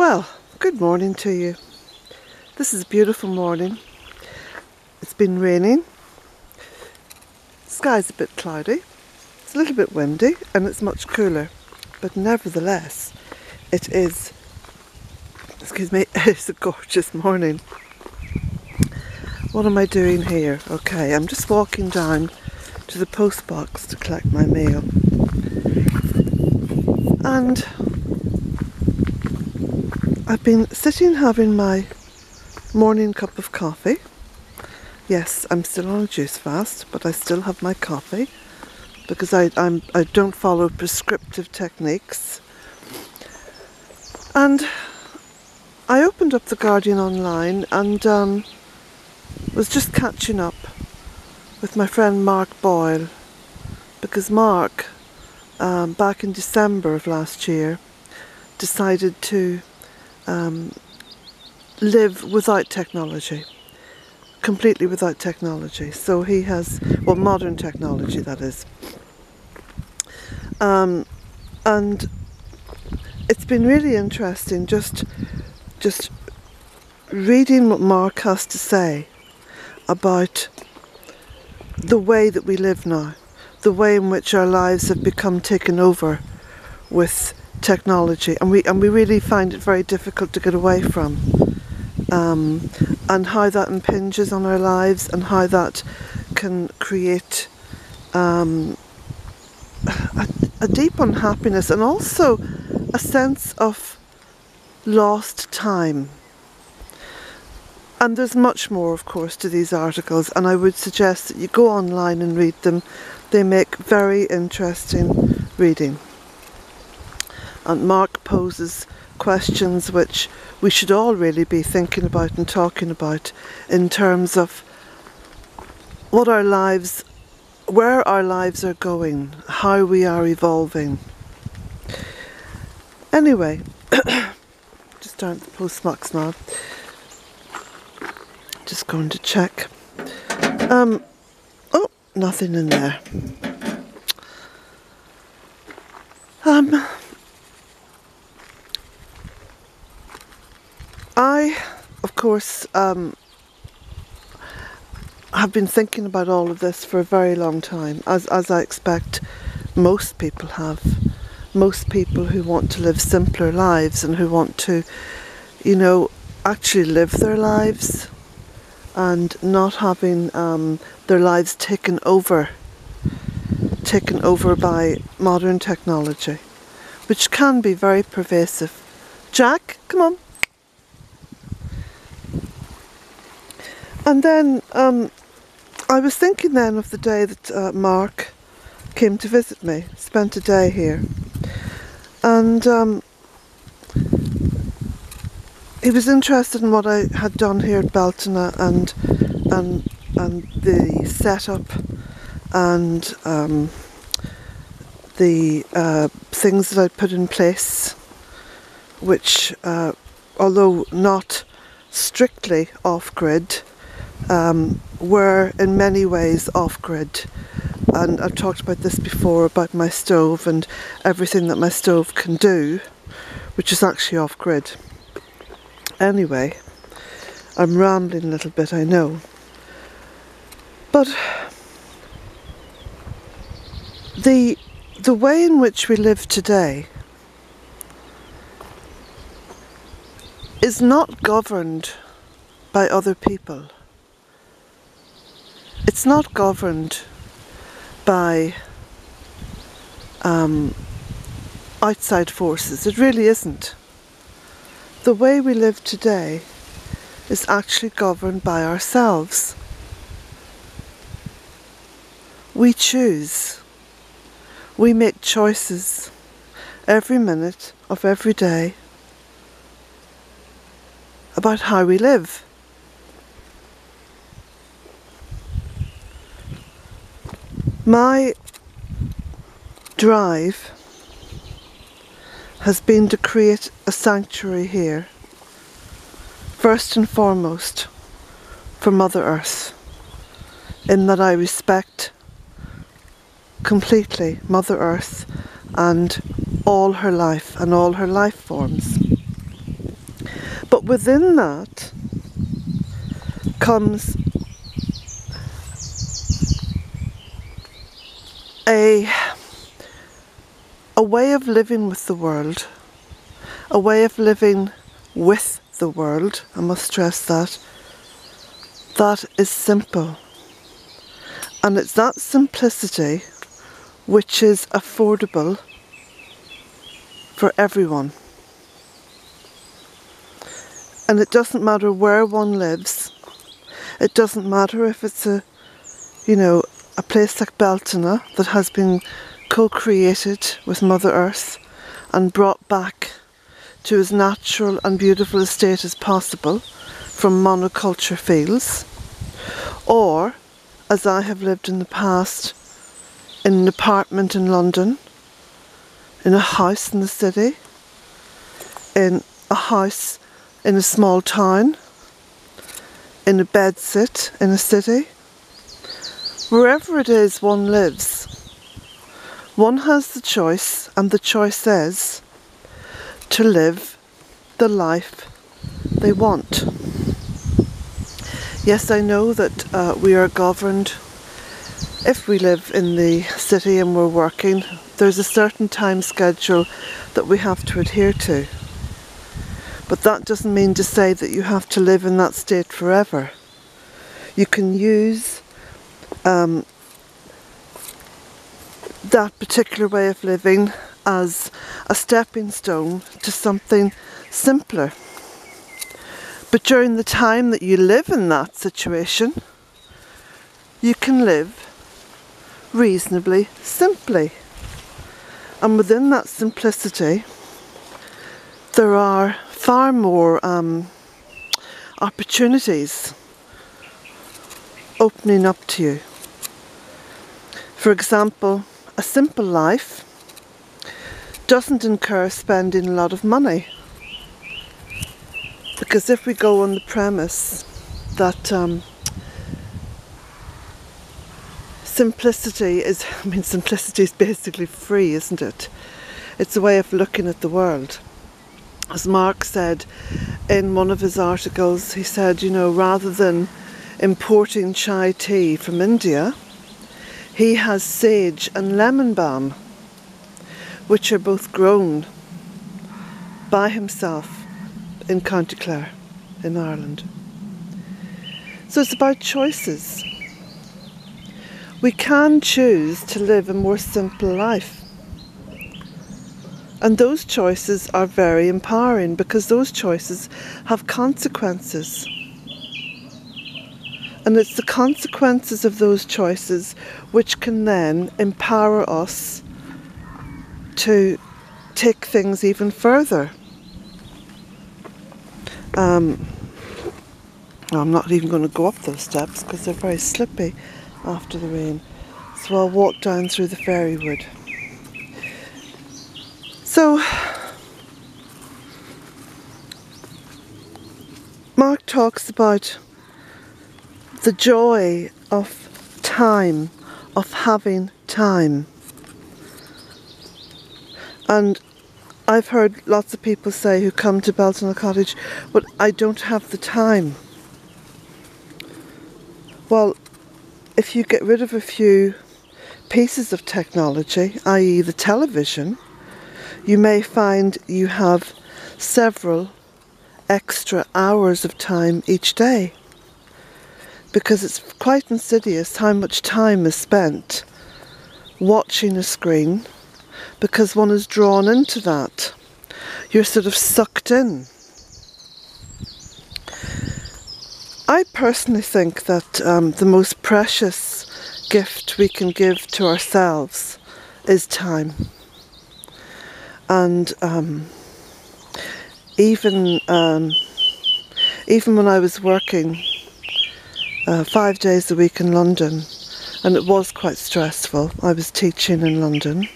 Well, good morning to you. This is a beautiful morning. It's been raining, the sky's a bit cloudy, it's a little bit windy and it's much cooler, but nevertheless it is, it's a gorgeous morning. What am I doing here? Okay, I'm just walking down to the post box to collect my mail, and I've been sitting having my morning cup of coffee. Yes, I'm still on a juice fast, but I still have my coffee because I don't follow prescriptive techniques. And I opened up The Guardian online and was just catching up with my friend Mark Boyle, because Mark, back in December of last year, decided to live without technology, completely without technology. So he has, well, modern technology that is, and it's been really interesting just reading what Mark has to say about the way that we live now, the way in which our lives have become taken over with technology, and we really find it very difficult to get away from, and how that impinges on our lives and how that can create a deep unhappiness and also a sense of lost time. And there's much more, of course, to these articles, and I would suggest that you go online and read them. They make very interesting reading. And Mark poses questions which we should all really be thinking about and talking about in terms of what our lives, where our lives are going, how we are evolving. Anyway, just down at the postbox now. Just going to check. Oh, nothing in there. I, of course, have been thinking about all of this for a very long time, as I expect most people have. Most people who want to live simpler lives and who want to, you know, actually live their lives and not having their lives taken over by modern technology, which can be very pervasive. Jack, come on. And then I was thinking then of the day that Mark came to visit me, spent a day here, and he was interested in what I had done here at Bealtaine and the setup and the things that I'd put in place, which, although not strictly off-grid, were in many ways off-grid. And I've talked about this before, about my stove and everything that my stove can do, which is actually off-grid. Anyway, I'm rambling a little bit, I know, but the way in which we live today is not governed by other people. It's not governed by outside forces. It really isn't. The way we live today is actually governed by ourselves. We choose. We make choices every minute of every day about how we live. My drive has been to create a sanctuary here, first and foremost for Mother Earth, in that I respect completely Mother Earth and all her life forms. But within that comes a way of living with the world, a way of living with the world, I must stress that, that is simple. And it's that simplicity which is affordable for everyone. And it doesn't matter where one lives. It doesn't matter if it's a place like Bealtaine that has been co-created with Mother Earth and brought back to as natural and beautiful a state as possible from monoculture fields, or as I have lived in the past in an apartment in London, in a house in the city, in a house in a small town, in a bedsit in a city. Wherever it is one lives, one has the choice, and the choice is to live the life they want. Yes, I know that we are governed, if we live in the city and we're working, there's a certain time schedule that we have to adhere to. But that doesn't mean to say that you have to live in that state forever. You can use that particular way of living as a stepping stone to something simpler. But during the time that you live in that situation, you can live reasonably simply. And within that simplicity, there are far more opportunities opening up to you. For example, a simple life doesn't incur spending a lot of money. Because if we go on the premise that simplicity is basically free, isn't it? It's a way of looking at the world. As Mark said in one of his articles, he said, rather than importing chai tea from India, he has sage and lemon balm, which are both grown by himself in County Clare in Ireland. So it's about choices. We can choose to live a more simple life. And those choices are very empowering because those choices have consequences. And it's the consequences of those choices which can then empower us to take things even further. I'm not even going to go up those steps because they're very slippy after the rain. So I'll walk down through the fairy wood. So Mark talks about the joy of time, of having time. And I've heard lots of people say who come to Bealtaine Cottage, but I don't have the time. Well, if you get rid of a few pieces of technology, i.e. the television, you may find you have several extra hours of time each day. Because it's quite insidious how much time is spent watching a screen, because one is drawn into that. You're sort of sucked in. I personally think that the most precious gift we can give to ourselves is time. And even when I was working 5 days a week in London, and it was quite stressful. I was teaching in London.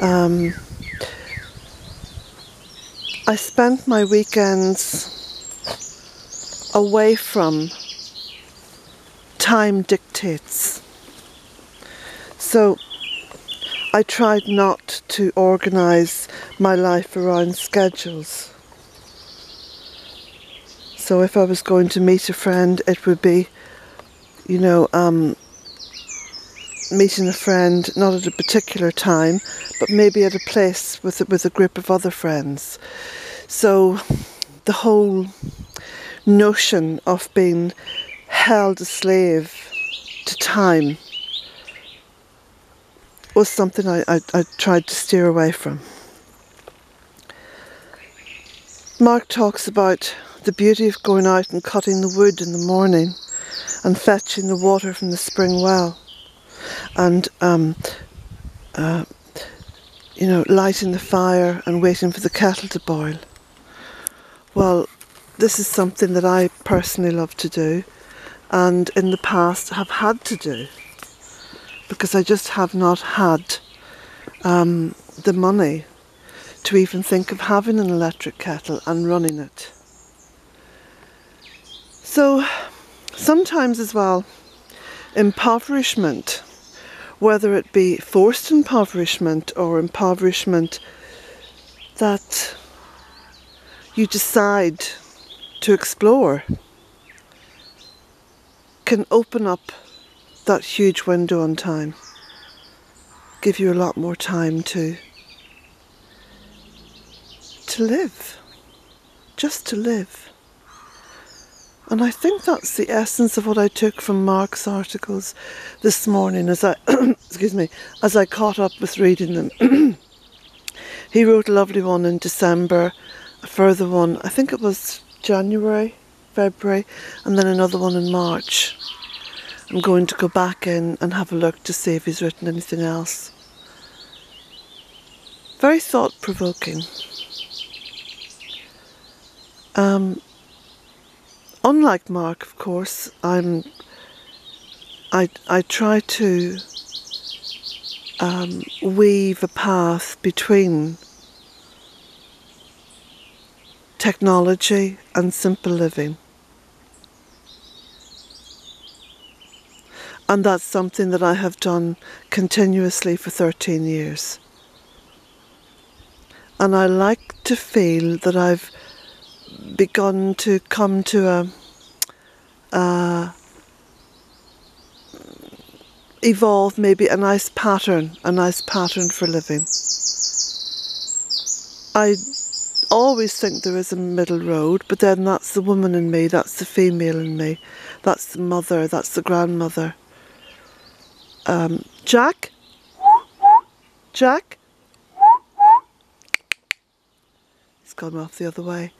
I spent my weekends away from time dictates. So I tried not to organise my life around schedules. So if I was going to meet a friend, it would be, you know, meeting a friend not at a particular time, but maybe at a place with a group of other friends. So the whole notion of being held a slave to time was something I tried to steer away from. Mark talks about the beauty of going out and cutting the wood in the morning and fetching the water from the spring well and you know, lighting the fire and waiting for the kettle to boil. Well, this is something that I personally love to do, and in the past have had to do, because I just have not had the money to even think of having an electric kettle and running it. So sometimes as well, impoverishment, whether it be forced impoverishment or impoverishment that you decide to explore, can open up that huge window on time, give you a lot more time to live, just to live. And I think that's the essence of what I took from Mark's articles this morning as I excuse me, as I caught up with reading them. He wrote a lovely one in December, a further one, I think it was January, February, and then another one in March. I'm going to go back in and have a look to see if he's written anything else. Very thought-provoking. Unlike Mark, of course, I try to weave a path between technology and simple living. And that's something that I have done continuously for 13 years. And I like to feel that I've begun to come to evolve maybe a nice pattern for living. I always think there is a middle road, but then that's the woman in me, that's the female in me, that's the mother, that's the grandmother. Jack? Jack? He's gone off the other way.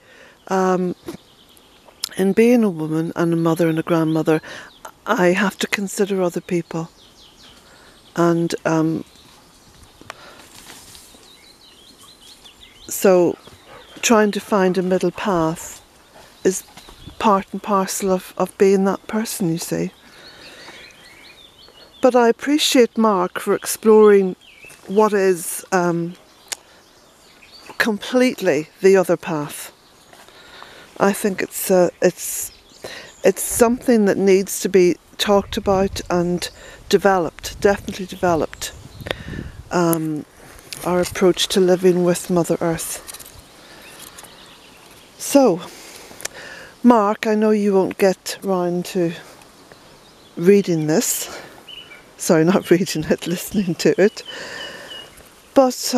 In being a woman and a mother and a grandmother, I have to consider other people. And so trying to find a middle path is part and parcel of being that person, you see. But I appreciate Mark for exploring what is completely the other path. I think it's something that needs to be talked about and developed, definitely developed. Our approach to living with Mother Earth. So, Mark, I know you won't get round to reading this. Sorry, not reading it, listening to it. But,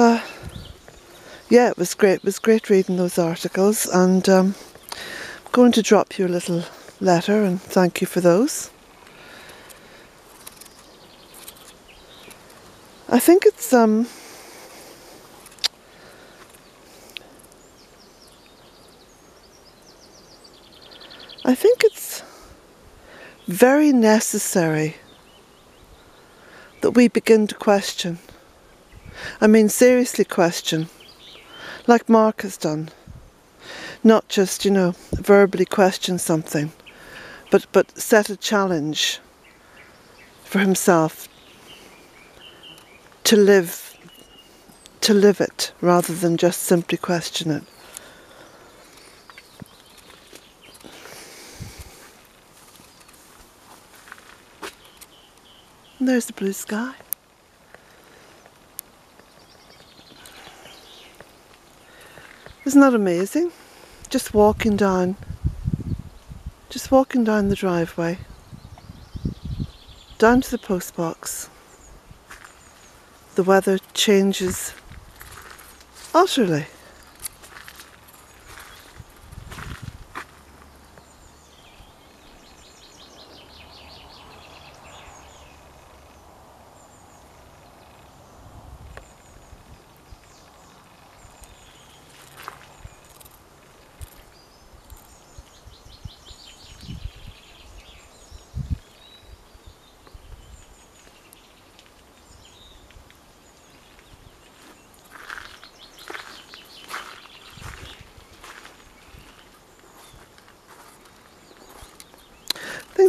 yeah, it was great. It was great reading those articles. And I'm going to drop you a little letter and thank you for those. I think it's, very necessary that we begin to question. I mean, seriously question, like Mark has done. Not just, you know, verbally question something, but set a challenge for himself to live it, rather than just simply question it. And there's the blue sky. Isn't that amazing? Just walking down Just walking down the driveway, down to the post box. The weather changes utterly.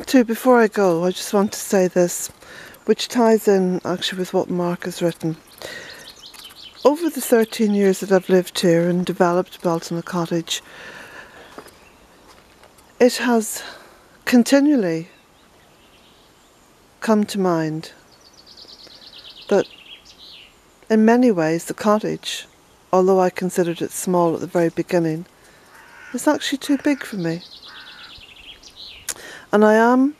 Too, before I go, I just want to say this, which ties in actually with what Mark has written. Over the 13 years that I've lived here and developed Bealtaine Cottage, it has continually come to mind that in many ways the cottage, although I considered it small at the very beginning, is actually too big for me. And I am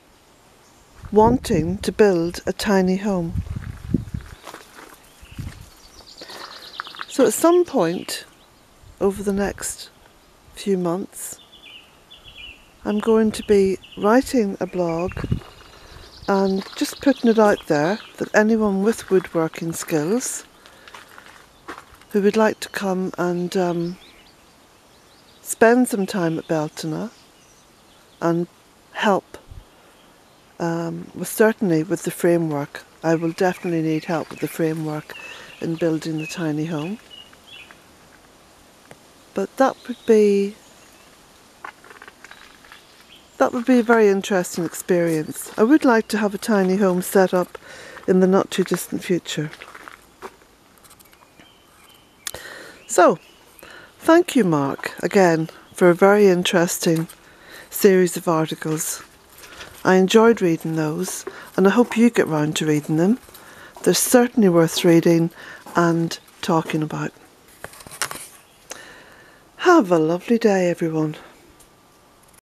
wanting to build a tiny home. So at some point over the next few months, I'm going to be writing a blog and just putting it out there that anyone with woodworking skills who would like to come and spend some time at Bealtaine and help well, certainly with the framework. I will definitely need help with the framework in building the tiny home, but that would be a very interesting experience. I would like to have a tiny home set up in the not too distant future. So thank you, Mark, again for a very interesting series of articles. I enjoyed reading those, and I hope you get round to reading them. They're certainly worth reading and talking about. Have a lovely day, everyone.